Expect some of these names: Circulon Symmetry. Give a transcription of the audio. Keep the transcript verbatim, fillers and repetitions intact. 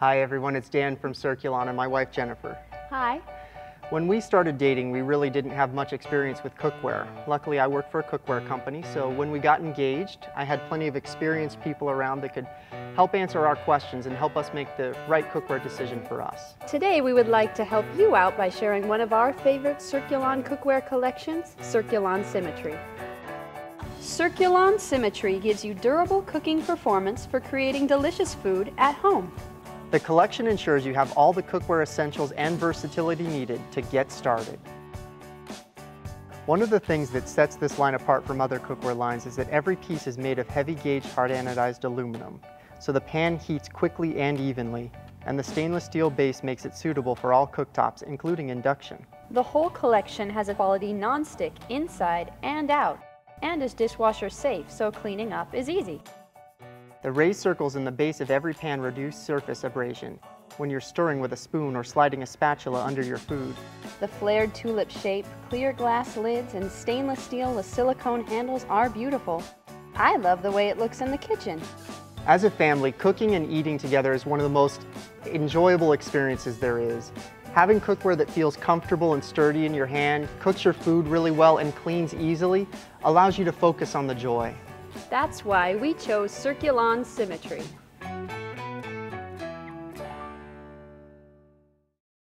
Hi everyone, it's Dan from Circulon and my wife Jennifer. Hi. When we started dating, we really didn't have much experience with cookware. Luckily, I work for a cookware company, so when we got engaged, I had plenty of experienced people around that could help answer our questions and help us make the right cookware decision for us. Today, we would like to help you out by sharing one of our favorite Circulon cookware collections, Circulon Symmetry. Circulon Symmetry gives you durable cooking performance for creating delicious food at home. The collection ensures you have all the cookware essentials and versatility needed to get started. One of the things that sets this line apart from other cookware lines is that every piece is made of heavy-gauge hard anodized aluminum, so the pan heats quickly and evenly, and the stainless steel base makes it suitable for all cooktops, including induction. The whole collection has a quality non-stick inside and out, and is dishwasher safe, so cleaning up is easy. The raised circles in the base of every pan reduce surface abrasion when you're stirring with a spoon or sliding a spatula under your food. The flared tulip shape, clear glass lids, and stainless steel with silicone handles are beautiful. I love the way it looks in the kitchen. As a family, cooking and eating together is one of the most enjoyable experiences there is. Having cookware that feels comfortable and sturdy in your hand, cooks your food really well, and cleans easily allows you to focus on the joy. That's why we chose Circulon Symmetry.